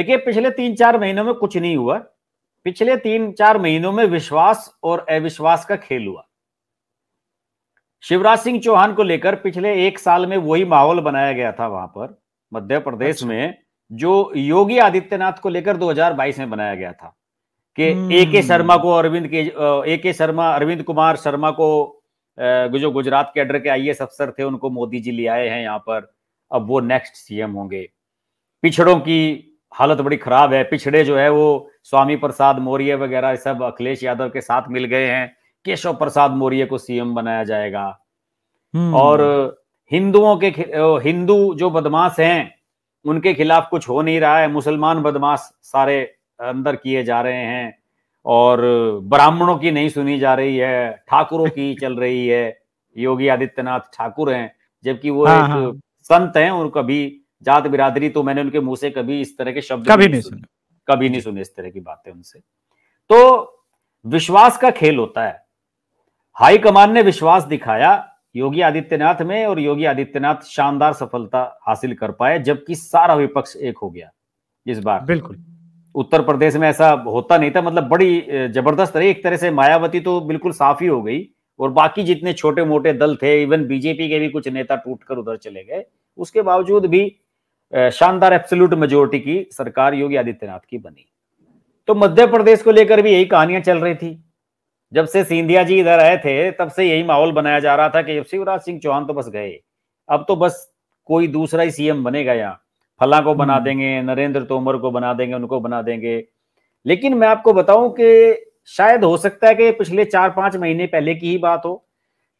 देखिए पिछले 3-4 महीनों में कुछ नहीं हुआ। पिछले 3-4 महीनों में विश्वास और अविश्वास का खेल हुआ। शिवराज सिंह चौहान को लेकर पिछले 1 साल में वही माहौल बनाया गया था वहां पर मध्य प्रदेश में, जो योगी आदित्यनाथ को लेकर 2022 में बनाया गया था कि अरविंद कुमार शर्मा को, जो गुजरात कैडर के आईएएस अफसर थे, उनको मोदी जी ले आए हैं यहाँ पर, अब वो नेक्स्ट सीएम होंगे। पिछड़ों की हालत बड़ी खराब है, पिछड़े जो है वो स्वामी प्रसाद मौर्य वगैरह सब अखिलेश यादव के साथ मिल गए हैं, केशव प्रसाद मौर्य को सीएम बनाया जाएगा। और हिंदू जो बदमाश हैं उनके खिलाफ कुछ हो नहीं रहा है, मुसलमान बदमाश सारे अंदर किए जा रहे हैं और ब्राह्मणों की नहीं सुनी जा रही है, ठाकुरों की चल रही है। योगी आदित्यनाथ ठाकुर हैं, जबकि वो एक संत हैं, और कभी जात बिरादरी, तो मैंने उनके मुंह से कभी इस तरह के शब्द कभी नहीं सुने इस तरह की बातें उनसे। तो विश्वास का खेल होता है। हाईकमान ने विश्वास दिखाया योगी आदित्यनाथ में और योगी आदित्यनाथ शानदार सफलता हासिल कर पाए, जबकि सारा विपक्ष एक हो गया इस बार। बिल्कुल उत्तर प्रदेश में ऐसा होता नहीं था, मतलब बड़ी जबरदस्त रही एक तरह से। मायावती तो बिल्कुल साफ ही हो गई और बाकी जितने छोटे मोटे दल थे, इवन बीजेपी के भी कुछ नेता टूटकर उधर चले गए, उसके बावजूद भी शानदार एब्सोल्यूट मेजोरिटी की सरकार योगी आदित्यनाथ की बनी। तो मध्य प्रदेश को लेकर भी यही कहानियां चल रही थी। जब से सिंधिया जी इधर आए थे तब से यही माहौल बनाया जा रहा था कि जब शिवराज सिंह चौहान तो बस गए, अब तो बस कोई दूसरा ही सीएम बनेगा, यहाँ फला को बना देंगे, नरेंद्र तोमर को बना देंगे, उनको बना देंगे। लेकिन मैं आपको बताऊं कि शायद हो सकता है कि पिछले 4-5 महीने पहले की ही बात हो।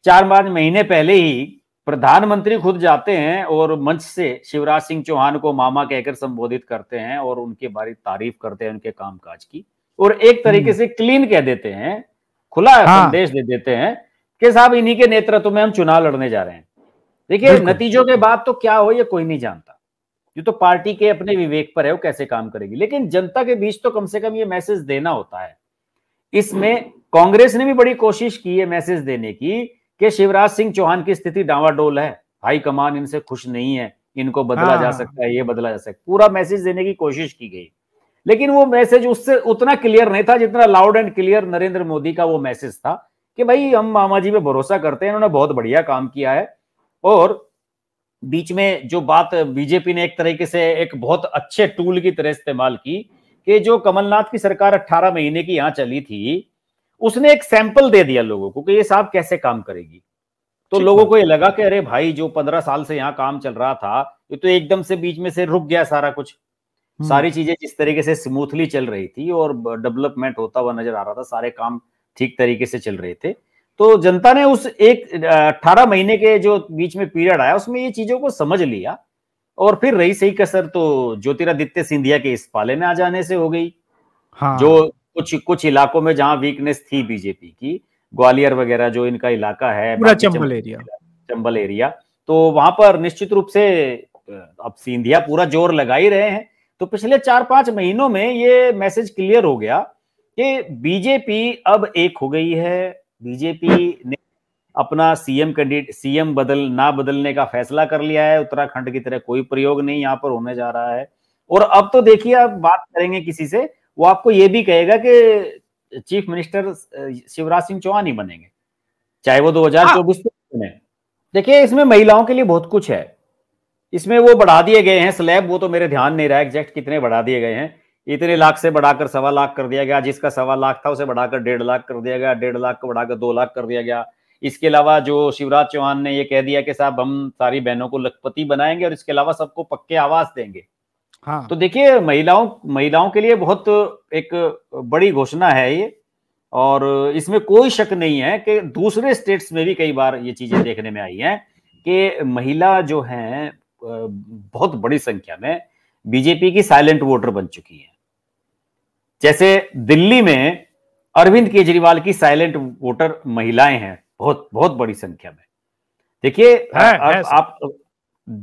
4-5 महीने पहले ही प्रधानमंत्री खुद जाते हैं और मंच से शिवराज सिंह चौहान को मामा कहकर संबोधित करते हैं और उनके बारे तारीफ करते हैं, उनके कामकाज की, और एक तरीके से क्लीन कह देते हैं, खुला संदेश दे देते हैं कि साहब इन्हीं के नेतृत्व में हम चुनाव लड़ने जा रहे हैं। देखिए नतीजों के बाद तो क्या हो ये कोई नहीं जानता, ये तो पार्टी के अपने विवेक पर है वो कैसे काम करेगी, लेकिन जनता के बीच तो कम से कम ये मैसेज देना होता है। इसमें कांग्रेस ने भी बड़ी कोशिश की है मैसेज देने की कि शिवराज सिंह चौहान की स्थिति डावाडोल है, हाईकमान इनसे खुश नहीं है, इनको बदला जा सकता है, ये बदला जा सकता है, पूरा मैसेज देने की कोशिश की गई। लेकिन वो मैसेज उससे उतना क्लियर नहीं था जितना loud and clear Narendra Modi का वो मैसेज था कि भाई हम मामा जी पे भरोसा करते हैं, उन्होंने बहुत बढ़िया काम किया है। और बीच में जो बात बीजेपी ने एक तरीके से एक बहुत अच्छे टूल की तरह इस्तेमाल की कि जो कमलनाथ की सरकार 18 महीने की यहां चली थी, उसने एक सैंपल दे दिया लोगों को कि ये साहब कैसे काम करेगी। तो लोगों को ये लगा कि अरे भाई जो 15 साल से यहाँ काम चल रहा था ये तो एकदम से बीच में से रुक गया सारा कुछ, सारी चीजें जिस तरीके से स्मूथली चल रही थी और डेवलपमेंट होता हुआ नजर आ रहा था, सारे काम ठीक तरीके से चल रहे थे। तो जनता ने उस एक 18 महीने के जो बीच में पीरियड आया उसमें ये चीजों को समझ लिया। और फिर रही सही कसर तो ज्योतिरादित्य सिंधिया के इस पाले में आ जाने से हो गई। हाँ। जो कुछ इलाकों में जहां वीकनेस थी बीजेपी की, ग्वालियर वगैरह जो इनका इलाका है, पूरा चंबल एरिया, तो वहां पर निश्चित रूप से अब सिंधिया पूरा जोर लगा ही रहे हैं। तो पिछले 4-5 महीनों में ये मैसेज क्लियर हो गया कि बीजेपी अब एक हो गई है, बीजेपी ने अपना सीएम ना बदलने का फैसला कर लिया है, उत्तराखंड की तरह कोई प्रयोग नहीं यहाँ पर होने जा रहा है। और अब तो देखिए आप बात करेंगे किसी से वो आपको ये भी कहेगा कि चीफ मिनिस्टर शिवराज सिंह चौहान ही बनेंगे, चाहे वो 2024 में। देखिए इसमें महिलाओं के लिए बहुत कुछ है, इसमें वो बढ़ा दिए गए हैं स्लैब, वो तो मेरे ध्यान नहीं रहा एग्जैक्ट कितने बढ़ा दिए गए हैं, इतने लाख से बढ़ाकर 1.25 लाख कर दिया गया, जिसका 1.25 लाख था उसे बढ़ाकर 2.5 लाख कर दिया गया, 2.5 लाख को बढ़ाकर 2 लाख कर दिया गया। इसके अलावा जो शिवराज चौहान ने ये कह दिया कि साहब हम सारी बहनों को लखपति बनाएंगे और इसके अलावा सबको पक्के आवास देंगे। हाँ। तो देखिए महिलाओं के लिए बहुत एक बड़ी घोषणा है ये, और इसमें कोई शक नहीं है कि दूसरे स्टेट्स में भी कई बार ये चीजें देखने में आई हैं कि महिला जो हैं बहुत बड़ी संख्या में बीजेपी की साइलेंट वोटर बन चुकी हैं। जैसे दिल्ली में अरविंद केजरीवाल की साइलेंट वोटर महिलाएं हैं बहुत बहुत बड़ी संख्या में। देखिए आप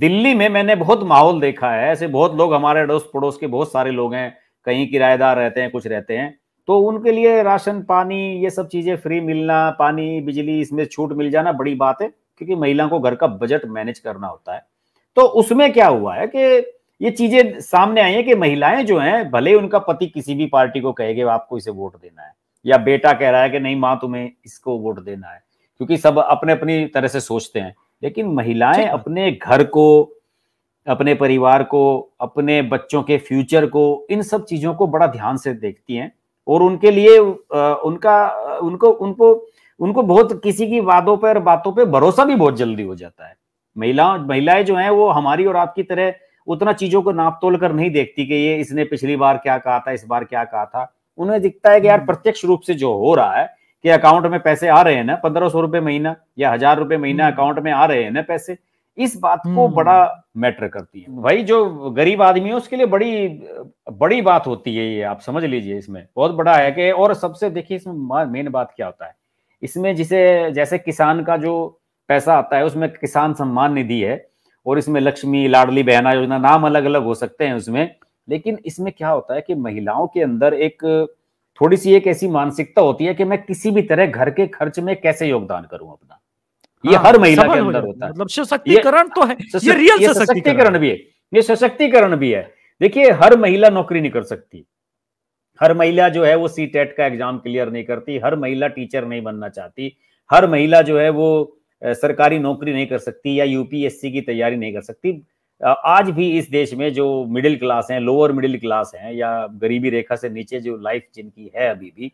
दिल्ली में मैंने बहुत माहौल देखा है ऐसे, बहुत लोग हमारे अड़ोस पड़ोस के बहुत सारे लोग हैं, कहीं किराएदार रहते हैं, कुछ रहते हैं, तो उनके लिए राशन पानी ये सब चीजें फ्री मिलना, पानी बिजली इसमें छूट मिल जाना बड़ी बात है, क्योंकि महिला को घर का बजट मैनेज करना होता है। तो उसमें क्या हुआ है कि ये चीजें सामने आई है कि महिलाएं जो हैं, भले उनका पति किसी भी पार्टी को कहेंगे आपको इसे वोट देना है, या बेटा कह रहा है कि नहीं मां तुम्हें इसको वोट देना है, क्योंकि सब अपने अपनी तरह से सोचते हैं, लेकिन महिलाएं अपने घर को, अपने परिवार को, अपने बच्चों के फ्यूचर को, इन सब चीजों को बड़ा ध्यान से देखती हैं, और उनके लिए उनको बहुत किसी की वादों पर, बातों पर भरोसा भी बहुत जल्दी हो जाता है। महिलाएं जो हैं वो हमारी और आपकी तरह उतना चीजों को नाप तोल कर नहीं देखती कि ये इसने पिछली बार क्या कहा था, इस बार क्या कहा था। उन्हें दिखता है कि यार प्रत्यक्ष रूप से जो हो रहा है कि अकाउंट में पैसे आ रहे हैं ना, 1500 रुपए महीना या 1000 रुपए महीना अकाउंट में आ रहे हैं ना पैसे, इस बात को बड़ा मैटर करती है। भाई जो गरीब आदमी है उसके लिए बड़ी बड़ी बात होती है ये, आप समझ लीजिए, इसमें बहुत बड़ा है कि। और सबसे देखिए इसमें मेन बात क्या होता है, इसमें जिसे जैसे किसान का जो पैसा आता है उसमें किसान सम्मान निधि है, और इसमें लक्ष्मी, लाडली बहना योजना, नाम अलग अलग हो सकते हैं उसमें, लेकिन इसमें क्या होता है कि महिलाओं के अंदर एक थोड़ी सी एक ऐसी मानसिकता होती है कि मैं किसी भी तरह घर के खर्च में कैसे योगदान करूं अपना। ये हर महिला के अंदर होता है, मतलब सशक्तिकरण तो है, ये रियल सशक्तिकरण भी है, ये सशक्तिकरण भी है। देखिए हर महिला नौकरी नहीं कर सकती, हर महिला जो है वो सीटेट का एग्जाम क्लियर नहीं करती, हर महिला टीचर नहीं बनना चाहती, हर महिला जो है वो सरकारी नौकरी नहीं कर सकती या यूपीएससी की तैयारी नहीं कर सकती। आज भी इस देश में जो मिडिल क्लास हैं, लोअर मिडिल क्लास हैं, या गरीबी रेखा से नीचे जो लाइफ जिनकी है अभी भी,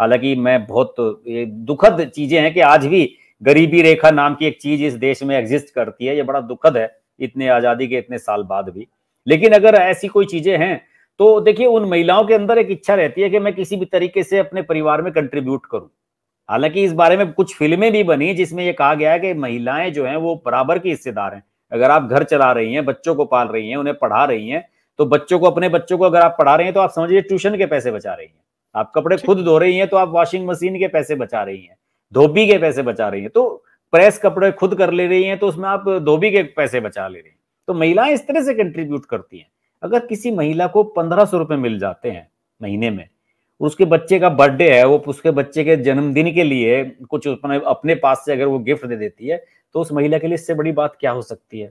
हालांकि मैं बहुत दुखद चीजें हैं कि आज भी गरीबी रेखा नाम की एक चीज इस देश में एग्जिस्ट करती है, ये बड़ा दुखद है इतने आजादी के इतने साल बाद भी। लेकिन अगर ऐसी कोई चीजें हैं तो देखिए उन महिलाओं के अंदर एक इच्छा रहती है कि मैं किसी भी तरीके से अपने परिवार में कंट्रीब्यूट करूं। हालांकि इस बारे में कुछ फिल्में भी बनी जिसमें यह कहा गया है कि महिलाएं जो हैं वो बराबर की हिस्सेदार हैं। अगर आप घर चला रही हैं, बच्चों को पाल रही हैं, उन्हें पढ़ा रही हैं, तो बच्चों को, अपने बच्चों को अगर आप पढ़ा रही हैं तो आप समझिए ट्यूशन के पैसे बचा रही हैं, आप कपड़े खुद धो रही हैं तो आप वॉशिंग मशीन के पैसे बचा रही हैं, धोबी के पैसे बचा रही हैं, तो प्रेस कपड़े खुद कर ले रही हैं तो उसमें आप धोबी के पैसे बचा ले रही हैं। तो महिलाएं इस तरह से कंट्रीब्यूट करती हैं। अगर किसी महिला को 1500 रुपये मिल जाते हैं महीने में, उसके बच्चे का बर्थडे है, वो उसके बच्चे के जन्मदिन के लिए कुछ अपने पास से अगर वो गिफ्ट दे देती है, तो उस महिला के लिए इससे बड़ी बात क्या हो सकती है।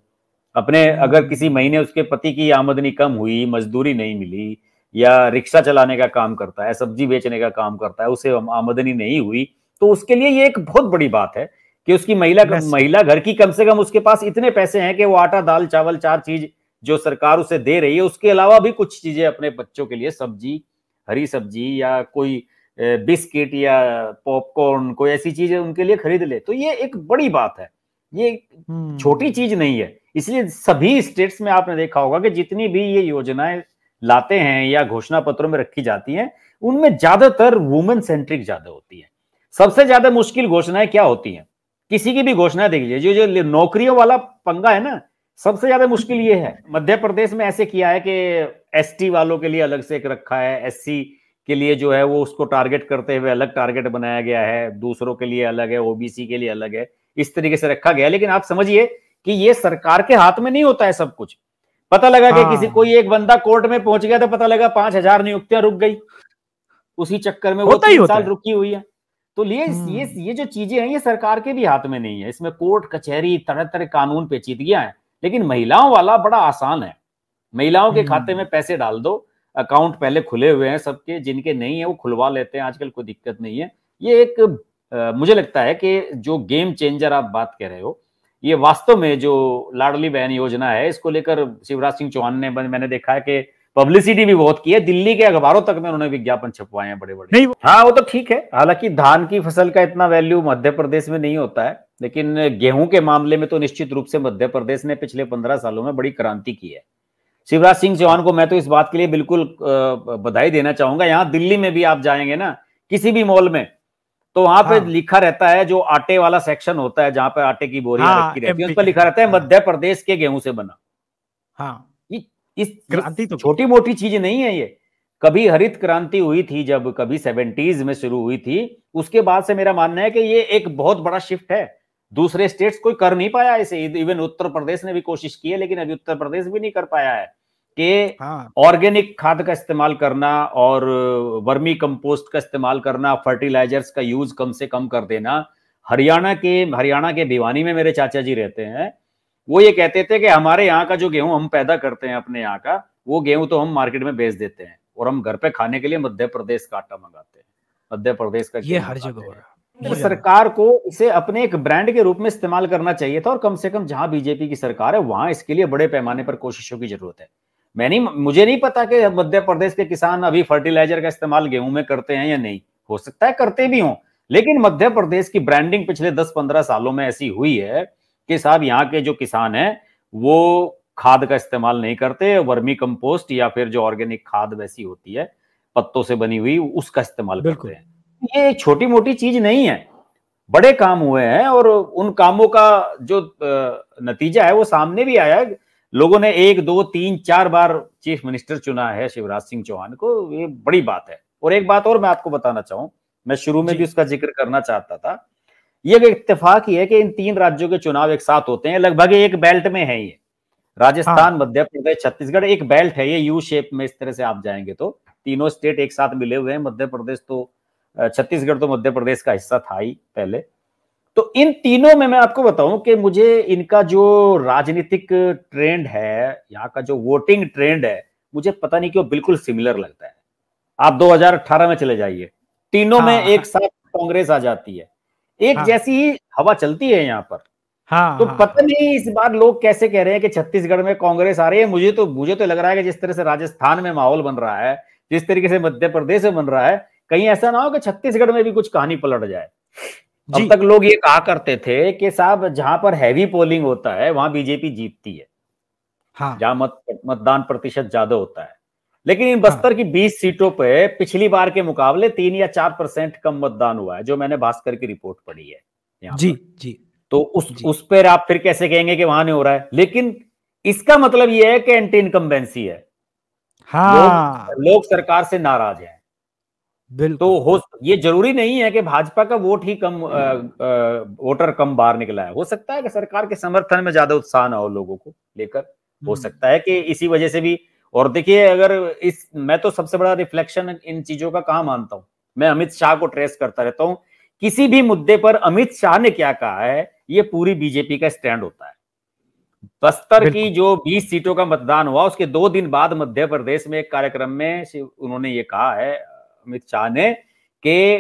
अपने अगर किसी महीने उसके पति की आमदनी कम हुई, मजदूरी नहीं मिली, या रिक्शा चलाने का काम करता है, सब्जी बेचने का काम करता है, उसे आमदनी नहीं हुई, तो उसके लिए ये एक बहुत बड़ी बात है कि उसकी महिला घर की कम से कम उसके पास इतने पैसे हैं कि वो आटा, दाल, चावल, 4 चीज जो सरकार उसे दे रही है, उसके अलावा भी कुछ चीजें अपने बच्चों के लिए, सब्जी, हरी सब्जी या कोई बिस्किट या पॉपकॉर्न, कोई ऐसी चीजें उनके लिए खरीद ले, तो ये एक बड़ी बात है, ये छोटी चीज नहीं है। इसलिए सभी स्टेट्स में आपने देखा होगा कि जितनी भी ये योजनाएं लाते हैं या घोषणा पत्रों में रखी जाती हैं, उनमें ज्यादातर वुमेन सेंट्रिक ज्यादा होती है। सबसे ज्यादा मुश्किल घोषणाएं क्या होती हैं, किसी की भी घोषणा देख लीजिए, जो जो नौकरियों वाला पंगा है ना, सबसे ज्यादा मुश्किल ये है। मध्य प्रदेश में ऐसे किया है कि एसटी वालों के लिए अलग से एक रखा है, एससी के लिए जो है वो उसको टारगेट करते हुए अलग टारगेट बनाया गया है, दूसरों के लिए अलग है, ओबीसी के लिए अलग है, इस तरीके से रखा गया। लेकिन आप समझिए कि ये सरकार के हाथ में नहीं होता है सब कुछ। पता लगा कि किसी कोई एक बंदा कोर्ट में पहुंच गया तो पता लगा 5000 नियुक्तियां रुक गई, उसी चक्कर में वो 3 साल रुकी हुई है। तो ये जो चीजें हैं ये सरकार के भी हाथ में नहीं है, इसमें कोर्ट कचहरी, तरह तरह कानून पेचीदगियां हैं। लेकिन महिलाओं वाला बड़ा आसान है, महिलाओं के खाते में पैसे डाल दो, अकाउंट पहले खुले हुए हैं सबके, जिनके नहीं है वो खुलवा लेते हैं, आजकल कोई दिक्कत नहीं है। ये एक मुझे लगता है कि जो गेम चेंजर आप बात कह रहे हो, ये वास्तव में जो लाडली बहन योजना है, इसको लेकर शिवराज सिंह चौहान ने, मैंने देखा है कि पब्लिसिटी भी बहुत की है, दिल्ली के अखबारों तक में उन्होंने विज्ञापन छपवाए हैं बड़े बड़े। हाँ वो तो ठीक है, हालांकि धान की फसल का इतना वैल्यू मध्य प्रदेश में नहीं होता है, लेकिन गेहूं के मामले में तो निश्चित रूप से मध्य प्रदेश ने पिछले 15 सालों में बड़ी क्रांति की है। शिवराज सिंह चौहान को मैं तो इस बात के लिए बिल्कुल बधाई देना चाहूंगा। यहाँ दिल्ली में भी आप जाएंगे ना किसी भी मॉल में, तो वहां पे लिखा रहता है, जो आटे वाला सेक्शन होता है जहां पे आटे की बोरियां रखी रहती है, उस पर लिखा रहता है मध्य प्रदेश के गेहूं से बना। इस क्रांति तो छोटी मोटी चीज नहीं है ये। कभी हरित क्रांति हुई थी जब, कभी 70s में शुरू हुई थी, उसके बाद से मेरा मानना है कि ये एक बहुत बड़ा शिफ्ट है। दूसरे स्टेट्स कोई कर नहीं पाया इसे, इवन उत्तर प्रदेश ने भी कोशिश की है लेकिन अभी उत्तर प्रदेश भी नहीं कर पाया है कि ऑर्गेनिक खाद का इस्तेमाल करना और वर्मी कंपोस्ट का इस्तेमाल करना, फर्टिलाइजर्स का यूज कम से कम कर देना। हरियाणा के भिवानी में मेरे चाचा जी रहते हैं, वो ये कहते थे कि हमारे यहाँ का जो गेहूं हम पैदा करते हैं अपने यहाँ का, वो गेहूं तो हम मार्केट में बेच देते हैं और हम घर पे खाने के लिए मध्य प्रदेश का आटा मंगाते हैं, मध्य प्रदेश का। ये हर जगह हो रहा है। तो सरकार को इसे अपने एक ब्रांड के रूप में इस्तेमाल करना चाहिए था, और कम से कम जहां बीजेपी की सरकार है वहां इसके लिए बड़े पैमाने पर कोशिशों की जरूरत है। मुझे नहीं पता कि मध्य प्रदेश के किसान अभी फर्टिलाइजर का इस्तेमाल गेहूं में करते हैं या नहीं, हो सकता है करते भी हों, लेकिन मध्य प्रदेश की ब्रांडिंग पिछले 10-15 सालों में ऐसी हुई है कि साहब यहाँ के जो किसान हैं वो खाद का इस्तेमाल नहीं करते, वर्मी कंपोस्ट या फिर जो ऑर्गेनिक खाद वैसी होती है पत्तों से बनी हुई उसका इस्तेमाल करते हैं। ये एक छोटी मोटी चीज नहीं है, बड़े काम हुए हैं और उन कामों का जो नतीजा है वो सामने भी आया। लोगों ने 1, 2, 3, 4 बार चीफ मिनिस्टर चुना है शिवराज सिंह चौहान को, ये बड़ी बात है। और एक बात और मैं आपको बताना चाहूँ, मैं शुरू में भी उसका जिक्र करना चाहता था, ये एक इत्तेफाक ही है कि इन 3 राज्यों के चुनाव एक साथ होते हैं, लगभग एक बेल्ट में है ये, राजस्थान, मध्य प्रदेश, छत्तीसगढ़, एक बेल्ट है ये यू शेप में। इस तरह से आप जाएंगे तो तीनों स्टेट एक साथ मिले हुए हैं, मध्य प्रदेश तो, छत्तीसगढ़ तो मध्य प्रदेश का हिस्सा था ही पहले। तो इन तीनों में मैं आपको बताऊं कि मुझे इनका जो राजनीतिक ट्रेंड है, यहाँ का जो वोटिंग ट्रेंड है, मुझे पता नहीं क्यों बिल्कुल सिमिलर लगता है। आप 2018 में चले जाइए, तीनों में एक साथ कांग्रेस आ जाती है, एक जैसी ही हवा चलती है यहाँ पर। तो पता नहीं इस बार लोग कैसे कह रहे हैं कि छत्तीसगढ़ में कांग्रेस आ रही है, मुझे तो लग रहा है कि जिस तरह से राजस्थान में माहौल बन रहा है, जिस तरीके से मध्य प्रदेश में बन रहा है, कहीं ऐसा ना हो कि छत्तीसगढ़ में भी कुछ कहानी पलट जाए। अब तक लोग ये कहा करते थे कि साहब जहां पर हैवी पोलिंग होता है वहां बीजेपी जीतती है, जहां मतदान प्रतिशत ज्यादा होता है, लेकिन इन बस्तर की 20 सीटों पर पिछली बार के मुकाबले 3 या 4% कम मतदान हुआ है, जो मैंने भास्कर की रिपोर्ट पढ़ी है यहाँ। जी तो उस पर आप फिर कैसे कहेंगे कि वहां नहीं हो रहा है? लेकिन इसका मतलब यह है कि एंटी इनकम्बेंसी है, लोग सरकार से नाराज है। तो ये जरूरी नहीं है कि भाजपा का वोट ही कम, वोटर कम बाहर निकला है, हो सकता है कि सरकार के समर्थन में ज्यादा उत्साह ना हो लोगों को लेकर, हो सकता है कि इसी वजह से भी। और देखिए, अगर मैं तो सबसे बड़ा रिफ्लेक्शन इन चीजों का कहां मानता हूं, मैं अमित शाह को ट्रेस करता रहता हूं। किसी भी मुद्दे पर अमित शाह ने क्या कहा है, ये पूरी बीजेपी का स्टैंड होता है। बस्तर की जो 20 सीटों का मतदान हुआ, उसके 2 दिन बाद मध्य प्रदेश में एक कार्यक्रम में उन्होंने ये कहा है अमित शाह ने कि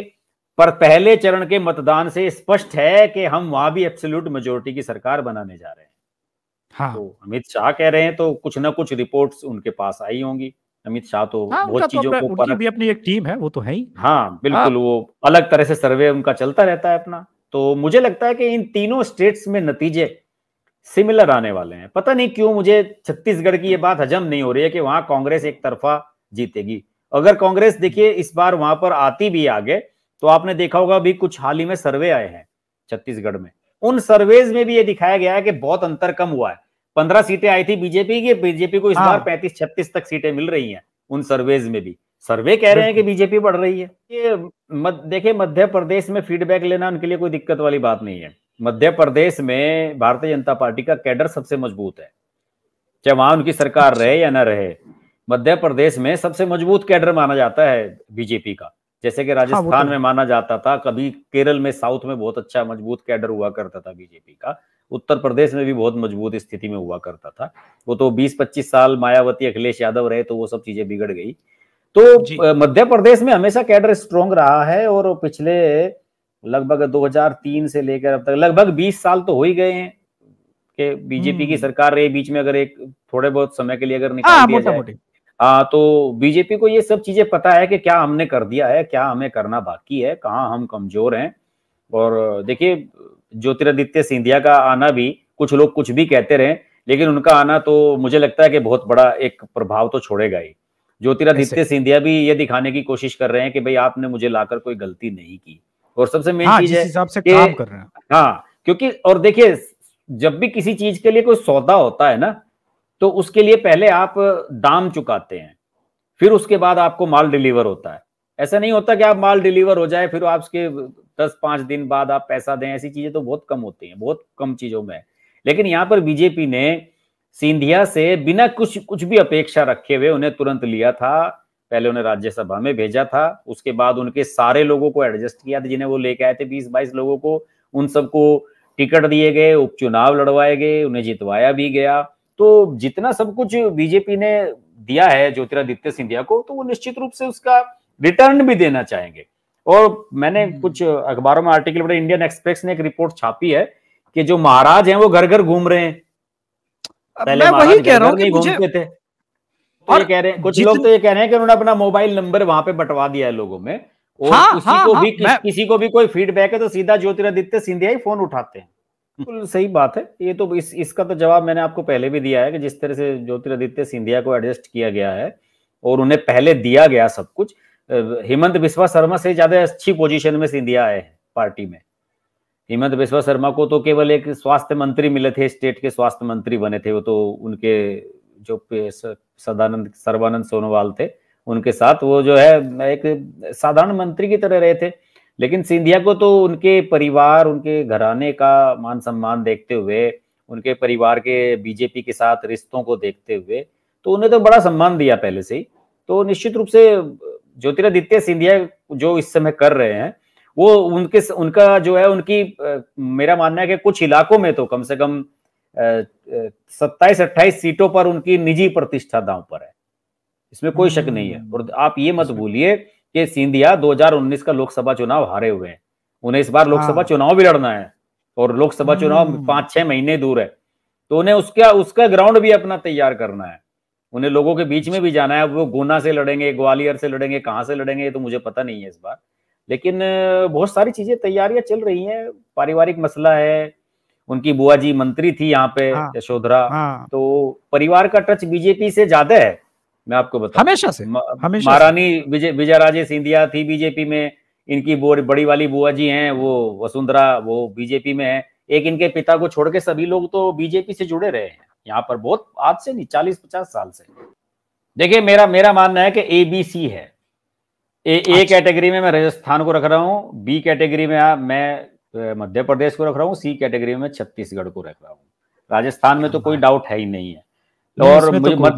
पर पहले चरण के मतदान से स्पष्ट है कि हम वहां भी एब्सोल्यूट मेजोरिटी की सरकार बनाने जा रहे हैं। तो अमित शाह कह रहे हैं, तो कुछ ना कुछ रिपोर्ट्स उनके पास आई होंगी। अमित शाह तो बहुत चीजों को उनकी भी अपनी एक टीम है, वो तो है ही। बिल्कुल, वो अलग तरह से सर्वे उनका चलता रहता है अपना। तो मुझे लगता है कि इन तीनों स्टेट्स में नतीजे सिमिलर आने वाले हैं। पता नहीं क्यों मुझे छत्तीसगढ़ की ये बात हजम नहीं हो रही है कि वहां कांग्रेस एक तरफा जीतेगी। अगर कांग्रेस, देखिए, इस बार वहां पर आती भी आगे तो आपने देखा होगा, अभी कुछ हाल ही में सर्वे आए हैं छत्तीसगढ़ में, उन सर्वेज में भी ये दिखाया गया है कि बहुत अंतर कम हुआ है। 15 सीटें आई थी बीजेपी की, बीजेपी को इस बार 35-36 तक सीटें मिल रही हैं। उन सर्वेज में भी सर्वे कह रहे हैं कि बीजेपी बढ़ रही है। ये देखिए, मध्य प्रदेश में फीडबैक लेना उनके लिए कोई दिक्कत वाली बात नहीं है। मध्य प्रदेश में भारतीय जनता पार्टी का कैडर सबसे मजबूत है, चाहे वहां उनकी सरकार रहे या ना रहे। मध्य प्रदेश में सबसे मजबूत कैडर माना जाता है बीजेपी का, जैसे कि राजस्थान में माना जाता था, कभी केरल में, साउथ में बहुत अच्छा मजबूत कैडर हुआ करता था बीजेपी का। उत्तर प्रदेश में भी बहुत मजबूत स्थिति में हुआ करता था, वो तो 20-25 साल मायावती, अखिलेश यादव रहे तो वो सब चीजें बिगड़ गई। तो मध्य प्रदेश में हमेशा कैडर स्ट्रॉन्ग रहा है, और पिछले लगभग 2003 से लेकर अब तक लगभग 20 साल तो हो ही गए हैं कि बीजेपी की सरकार रही। बीच में अगर एक थोड़े बहुत समय के लिए अगर निकाल दिया जाए, तो बीजेपी को ये सब चीजें पता है कि क्या हमने कर दिया है, क्या हमें करना बाकी है, कहाँ हम कमजोर हैं। और देखिए, ज्योतिरादित्य सिंधिया का आना भी, कुछ लोग कुछ भी कहते रहे, लेकिन उनका आना तो मुझे लगता है कि बहुत बड़ा एक प्रभाव तो छोड़ेगा ही। ज्योतिरादित्य सिंधिया भी ये दिखाने की कोशिश कर रहे हैं कि भाई आपने मुझे लाकर कोई गलती नहीं की, और सबसे मेन चीज है। क्योंकि, और देखिये, जब भी किसी चीज के लिए कोई सौदा होता है ना, तो उसके लिए पहले आप दाम चुकाते हैं, फिर उसके बाद आपको माल डिलीवर होता है। ऐसा नहीं होता कि आप माल डिलीवर हो जाए फिर आप उसके 10-5 दिन बाद आप पैसा दें, ऐसी चीजें तो बहुत कम होती हैं, बहुत कम चीजों में। लेकिन यहाँ पर बीजेपी ने सिंधिया से बिना कुछ भी अपेक्षा रखे हुए उन्हें तुरंत लिया था। पहले उन्हें राज्यसभा में भेजा था, उसके बाद उनके सारे लोगों को एडजस्ट किया था जिन्हें वो लेके आए थे, 20-22 लोगों को, उन सबको टिकट दिए गए, उपचुनाव लड़वाए गए, उन्हें जितवाया भी गया। तो जितना सब कुछ बीजेपी ने दिया है ज्योतिरादित्य सिंधिया को, तो वो निश्चित रूप से उसका रिटर्न भी देना चाहेंगे। और मैंने कुछ अखबारों में आर्टिकल पढ़े, इंडियन एक्सप्रेस ने एक रिपोर्ट छापी है कि जो महाराज हैं वो घर घर घूम रहे हैं। पहले वही कह रहा हूं कि घूमते थे, और कह रहे हैं कुछ लोग तो ये कह रहे हैं कि उन्होंने अपना मोबाइल नंबर वहां पे बंटवा दिया है लोगों में, और किसी को भी कोई फीडबैक है तो सीधा ज्योतिरादित्य सिंधिया ही फोन उठाते हैं। बिल्कुल सही बात है ये। तो इसका तो जवाब मैंने आपको पहले भी दिया है कि जिस तरह से ज्योतिरादित्य सिंधिया को एडजस्ट किया गया है और उन्हें पहले दिया गया सब कुछ, हिमंता बिस्वा सरमा से ज्यादा अच्छी पोजीशन में सिंधिया आए हैं पार्टी में। हिमंत बिस्वा सरमा को तो केवल एक स्वास्थ्य मंत्री मिले थे, स्टेट के स्वास्थ्य मंत्री बने थे वो, तो उनके जो सदानंद सोनोवाल थे उनके साथ वो जो है एक साधारण मंत्री की तरह रहे थे। लेकिन सिंधिया को तो उनके परिवार, उनके घराने का मान सम्मान देखते हुए, उनके परिवार के बीजेपी के साथ रिश्तों को देखते हुए, तो उन्हें तो बड़ा सम्मान दिया पहले से ही। तो निश्चित रूप से ज्योतिरादित्य सिंधिया जो इस समय कर रहे हैं वो उनका जो है उनकी, मेरा मानना है कि कुछ इलाकों में तो कम से कम 27-28 सीटों पर उनकी निजी प्रतिष्ठा दांव पर है, इसमें कोई शक नहीं है। और आप ये मत भूलिए कि सिंधिया 2019 का लोकसभा चुनाव हारे हुए हैं, उन्हें इस बार लोकसभा चुनाव भी लड़ना है और लोकसभा चुनाव 5-6 महीने दूर है, तो उन्हें उसका ग्राउंड भी अपना तैयार करना है, उन्हें लोगों के बीच में भी जाना है। वो गुना से लड़ेंगे, ग्वालियर से लड़ेंगे, कहाँ से लड़ेंगे ये तो मुझे पता नहीं है इस बार, लेकिन बहुत सारी चीजें, तैयारियां चल रही हैं। पारिवारिक मसला है, उनकी बुआ जी मंत्री थी यहाँ पे यशोधरा, तो परिवार का टच बीजेपी से ज्यादा है। मैं आपको बता, हमेशा से महारानी विजयराजे सिंधिया थी बीजेपी में, इनकी बड़ी वाली बुआ जी हैं वो वसुंधरा, वो बीजेपी में है। एक इनके पिता को छोड़ के सभी लोग तो बीजेपी से जुड़े रहे हैं यहाँ पर, बहुत आज से नहीं, 40-50 साल से। देखिये मेरा मानना है कि ABC है। ए कैटेगरी में मैं राजस्थान को रख रहा हूँ, बी कैटेगरी में मैं मध्य प्रदेश को रख रहा हूँ, सी कैटेगरी में छत्तीसगढ़ को रख रहा हूँ। राजस्थान में तो कोई डाउट है ही नहीं है, और मुझे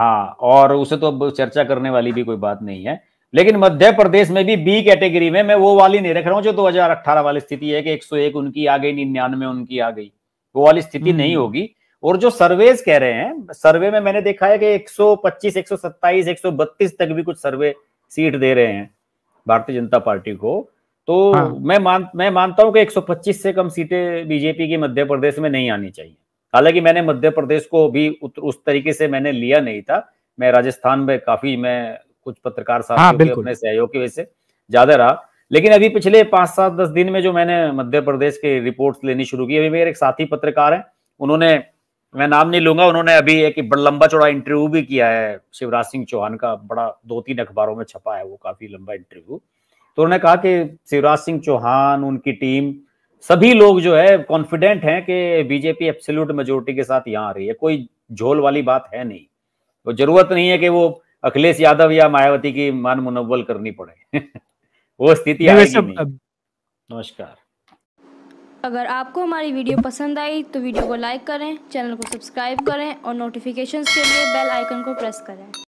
हाँ, और उसे तो अब चर्चा करने वाली भी कोई बात नहीं है। लेकिन मध्य प्रदेश में भी बी कैटेगरी में मैं वो वाली नहीं रख रहा हूँ जो 2018 वाली स्थिति है कि 101 उनकी आ गई, 99 उनकी आ गई, वो वाली स्थिति नहीं होगी। और जो सर्वेज कह रहे हैं, सर्वे में मैंने देखा है कि 125, 127, 132 तक भी कुछ सर्वे सीट दे रहे हैं भारतीय जनता पार्टी को, तो हाँ। मैं मानता हूं कि 125 से कम सीटें बीजेपी की मध्य प्रदेश में नहीं आनी चाहिए। हालांकि मैंने मध्य प्रदेश को भी उस तरीके से मैंने लिया नहीं था। मैं राजस्थान में काफी, मैं कुछ पत्रकार साथियों के अपने सहयोग की वजह से ज्यादा रहा, लेकिन अभी पिछले 5-7-10 दिन में जो मैंने मध्य प्रदेश के रिपोर्ट्स लेनी शुरू की। अभी मेरे एक साथी पत्रकार हैं, उन्होंने, मैं नाम नहीं लूंगा, उन्होंने अभी एक बड़ा लंबा चौड़ा इंटरव्यू भी किया है शिवराज सिंह चौहान का, बड़ा 2-3 अखबारों में छपा है वो, काफी लंबा इंटरव्यू। तो उन्होंने कहा कि शिवराज सिंह चौहान, उनकी टीम, सभी लोग जो है कॉन्फिडेंट हैं कि बीजेपी एब्सोल्यूट मेजोरिटी के साथ यहाँ आ रही है, कोई झोल वाली बात है नहीं। तो जरूरत नहीं है कि वो अखिलेश यादव या मायावती की मान मुनव्वल करनी पड़े वो स्थिति आएगी नहीं। नमस्कार। अगर आपको हमारी वीडियो पसंद आई तो वीडियो को लाइक करें, चैनल को सब्सक्राइब करें और नोटिफिकेशंस के लिए बेल आइकन को प्रेस करें।